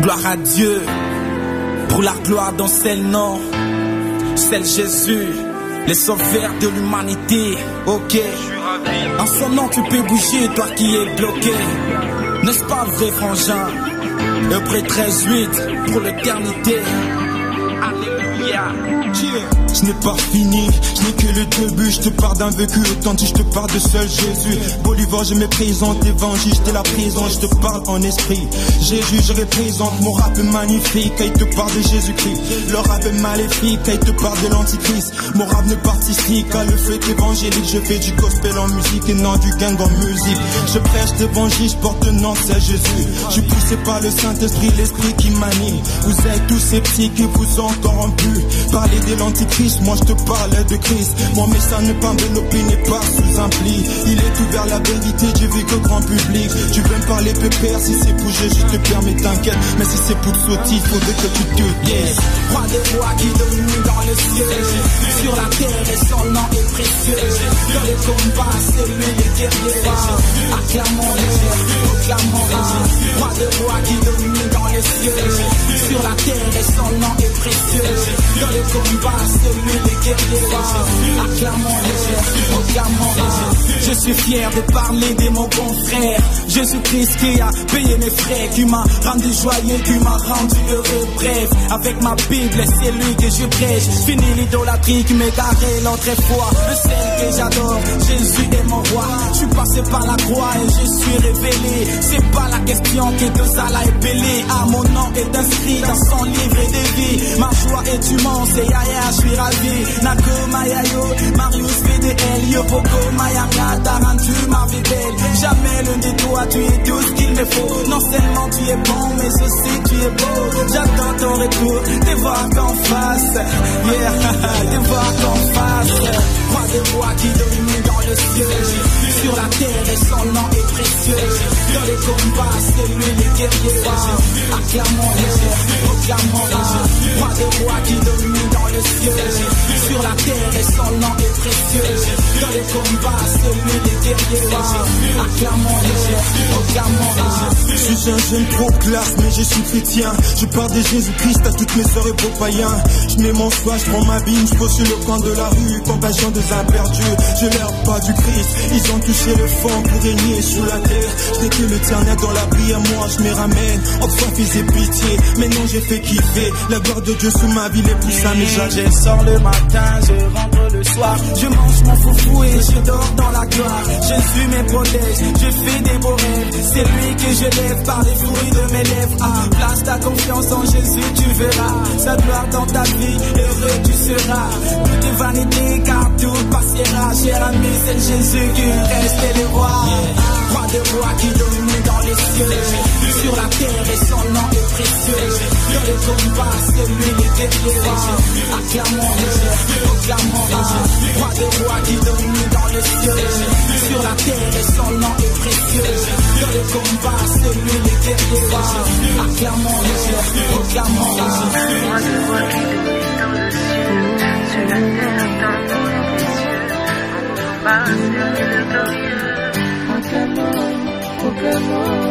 Gloire à Dieu pour la gloire dans seul nom, seul Jésus, le sauveur de l'humanité. Ok, en son nom tu peux bouger, toi qui es bloqué. N'est-ce pas vrai frangin? Le prêt 13-8 pour l'éternité. Je n'ai pas fini, je n'ai que le début. Je te parle d'un vécu authentique, je te parle de seul Jésus. Bolivoos, je me présente, évangile, j'étais la prison. Je te parle en esprit, Jésus, je représente. Mon rap est magnifique, il te parle de Jésus-Christ. Le rap est maléfique, il te parle de l'antichrist. Mon rap ne participe qu'à le fait évangélique. Je fais du gospel en musique et non du gang en musique. Je prêche l'évangile, je porte le nom de seul Jésus. Je suis poussé par le Saint-Esprit, l'esprit qui m'anime. Vous êtes tous sceptiques et vous corrompus. Parler de l'antichrist, moi je te parle de Christ. Mon message n'est pas enveloppé, n'est pas sous un pli. Il est ouvert, la vérité, Dieu vu qu'au grand public. Tu veux me parler pépère, si c'est pour Jésus, je te permets, t'inquiète. Mais si c'est pour sauter, il faudrait que tu te yes. Roi des rois qui domine dans le ciel, sur la terre et son nom est précieux. Dans les combats, c'est lui le guerrier. Acclamons-le, roi des rois qui domine dans le ciel, sur la terre et son nom est précieux. Dans les combats, c'est lui le guerrier. Acclamons-le, proclamons-le. Je suis fier de parler de mon confrère Jésus-Christ qui a payé mes frais, qui m'a rendu joyeux, qui m'a rendu heureux. Bref, avec ma Bible, c'est lui que je prêche. Fini l'idolâtrie qui m'égarait l'autre fois. Le seul que j'adore, Jésus est mon roi. Je suis passé par la croix et je suis révélé. C'est pas la question qui de ça l'a épellé. Ah, mon nom est inscrit dans son livre de vie. Ma joie est immense et yaya, je suis ravi. Nako Mayayo, Marius BDL, Yopoko Mayanga, Tarantu, Marvidel. Jamais le nettoie, tu es tout ce qu'il me faut. Non seulement tu es bon, mais aussi tu es beau. J'attends ton retour, te voir qu'en face. Yeah, te voir qu'en face. Roi des rois qui domine dans le ciel, sur la terre et son nom est précieux. Dans les combats, c'est lui le guerrier. Acclamons-le, proclamons-le. Roi des rois qui domine dans le ciel, sur la terre et son nom est précieux. Dans les combats, c'est lui le guerrier. Acclamons-le, proclamons-le. Je suis un jeune pro classe, mais je suis chrétien. Je parle de Jésus-Christ à toutes mes sœurs et beaux païens. Je mets mon soin, je prends ma bine, je pose sur le coin de la rue. Compassion des imperdus, je leur pas du Christ. Ils ont touché le fond pour régner sur la terre. Je n'ai que l'éternel dans la prière, moi je me ramène. Enfin faisait pitié, mais non j'ai fait kiffer. La gloire de Dieu sous ma vie, les pousse à mes jardins. Je sors le matin, je rentre le soir. Je mange mon foufou et je dors dans la gloire. Jésus me protège, je fais des beaux rêves. C'est lui que je lève par les fruits de mes lèvres. Ah, place ta confiance en Jésus, tu verras. Sa gloire dans ta vie, heureux tu seras. Tout est vanité car tout passera. Cher ami, c'est Jésus qui reste le roi. Roi des rois qui domine dans les cieux, sur la terre et son nom est précieux. Dans les combats, c'est lui le guerrier. Acclamons-le, proclamons-le. Roi des rois qui domine dans les cieux, sur la terre et son nom est précieux. Dans les combats, c'est lui le guerrier. Acclamons-le, proclamons-le. Proclamons-le.